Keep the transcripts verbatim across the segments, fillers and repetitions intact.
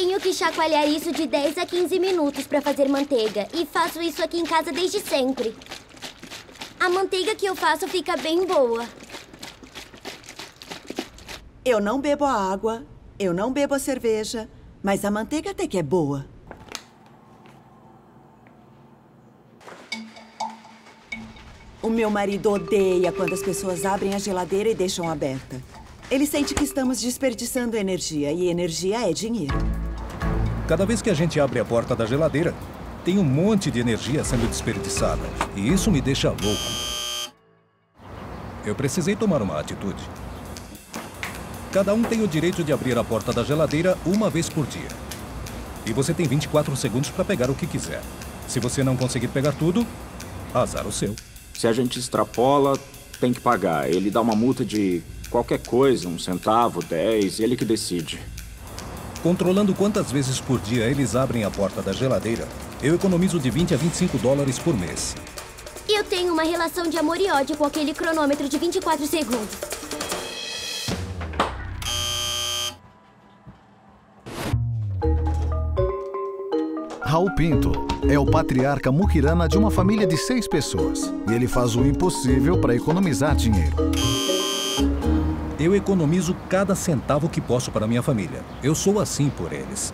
Tenho que chacoalhar isso de dez a quinze minutos para fazer manteiga. E faço isso aqui em casa desde sempre. A manteiga que eu faço fica bem boa. Eu não bebo a água, eu não bebo a cerveja, mas a manteiga até que é boa. O meu marido odeia quando as pessoas abrem a geladeira e deixam aberta. Ele sente que estamos desperdiçando energia, e energia é dinheiro. Cada vez que a gente abre a porta da geladeira, tem um monte de energia sendo desperdiçada. E isso me deixa louco. Eu precisei tomar uma atitude. Cada um tem o direito de abrir a porta da geladeira uma vez por dia. E você tem vinte e quatro segundos para pegar o que quiser. Se você não conseguir pegar tudo, azar o seu. Se a gente extrapola, tem que pagar. Ele dá uma multa de qualquer coisa, um centavo, dez, ele que decide. Controlando quantas vezes por dia eles abrem a porta da geladeira, eu economizo de vinte a vinte e cinco dólares por mês. Eu tenho uma relação de amor e ódio com aquele cronômetro de vinte e quatro segundos. Raul Pinto é o patriarca muquirana de uma família de seis pessoas. E ele faz o impossível para economizar dinheiro. Eu economizo cada centavo que posso para minha família. Eu sou assim por eles.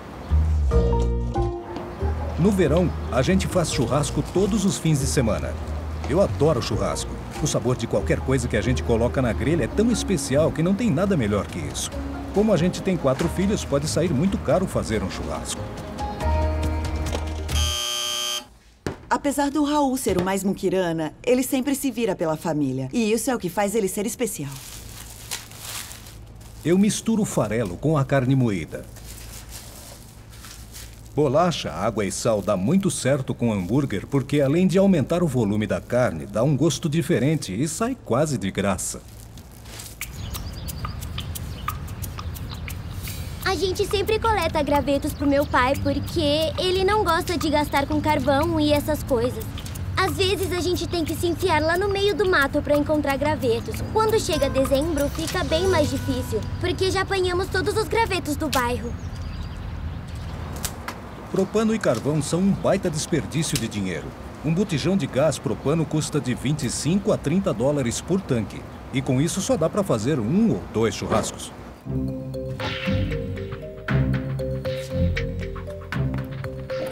No verão, a gente faz churrasco todos os fins de semana. Eu adoro churrasco. O sabor de qualquer coisa que a gente coloca na grelha é tão especial que não tem nada melhor que isso. Como a gente tem quatro filhos, pode sair muito caro fazer um churrasco. Apesar do Raul ser o mais muquirana, ele sempre se vira pela família. E isso é o que faz ele ser especial. Eu misturo o farelo com a carne moída. Bolacha, água e sal dá muito certo com hambúrguer porque, além de aumentar o volume da carne, dá um gosto diferente e sai quase de graça. A gente sempre coleta gravetos pro meu pai porque ele não gosta de gastar com carvão e essas coisas. Às vezes a gente tem que se enfiar lá no meio do mato para encontrar gravetos. Quando chega dezembro, fica bem mais difícil, porque já apanhamos todos os gravetos do bairro. Propano e carvão são um baita desperdício de dinheiro. Um botijão de gás propano custa de vinte e cinco a trinta dólares por tanque. E com isso só dá para fazer um ou dois churrascos.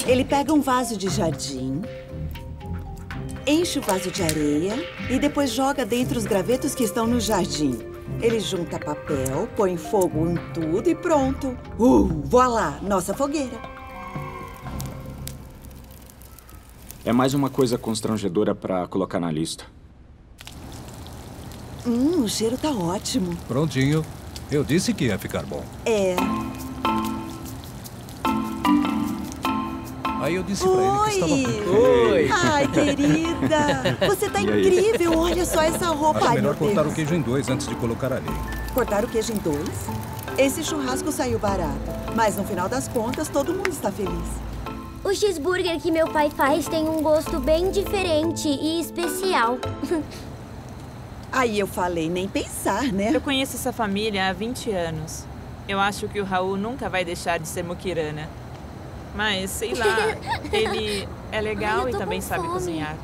Ele pega um vaso de jardim, enche o vaso de areia e depois joga dentro os gravetos que estão no jardim. Ele junta papel, põe fogo em tudo e pronto. Uh, voilá, nossa fogueira. É mais uma coisa constrangedora para colocar na lista. Hum, o cheiro tá ótimo. Prontinho. Eu disse que ia ficar bom. É. Aí eu disse pra ele que estava muito... Oi! Ai, querida! Você tá incrível! Olha só essa roupa! Acho melhor cortar o queijo em dois antes de colocar ali. Cortar o queijo em dois? Esse churrasco saiu barato. Mas no final das contas, todo mundo está feliz. O cheeseburger que meu pai faz tem um gosto bem diferente e especial. Aí eu falei, nem pensar, né? Eu conheço essa família há vinte anos. Eu acho que o Raul nunca vai deixar de ser muquirana. Mas, sei lá, ele é legal. Ai, e também sabe fome. Cozinhar.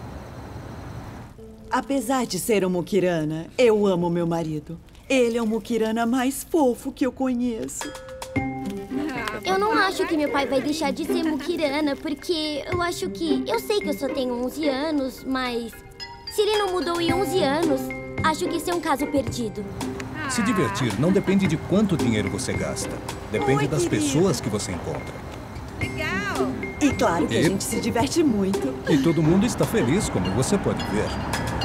Apesar de ser um muquirana, eu amo meu marido. Ele é o muquirana mais fofo que eu conheço. Eu não acho que meu pai vai deixar de ser muquirana, porque eu acho que... Eu sei que eu só tenho onze anos, mas... Se ele não mudou em onze anos, acho que isso é um caso perdido. Se divertir não depende de quanto dinheiro você gasta. Depende Oi, das querida. pessoas que você encontra. Legal! E claro que e... a gente se diverte muito. E todo mundo está feliz, como você pode ver.